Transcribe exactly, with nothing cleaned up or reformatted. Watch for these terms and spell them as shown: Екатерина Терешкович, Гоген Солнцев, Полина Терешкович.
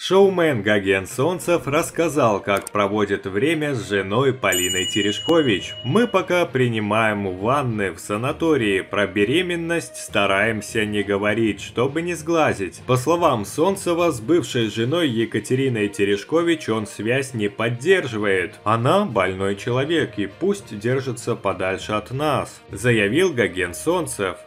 Шоумен Гоген Солнцев рассказал, как проводит время с женой Полиной Терешкович. «Мы пока принимаем ванны в санатории, про беременность стараемся не говорить, чтобы не сглазить». По словам Солнцева, с бывшей женой Екатериной Терешкович он связь не поддерживает. «Она больной человек и пусть держится подальше от нас», заявил Гоген Солнцев.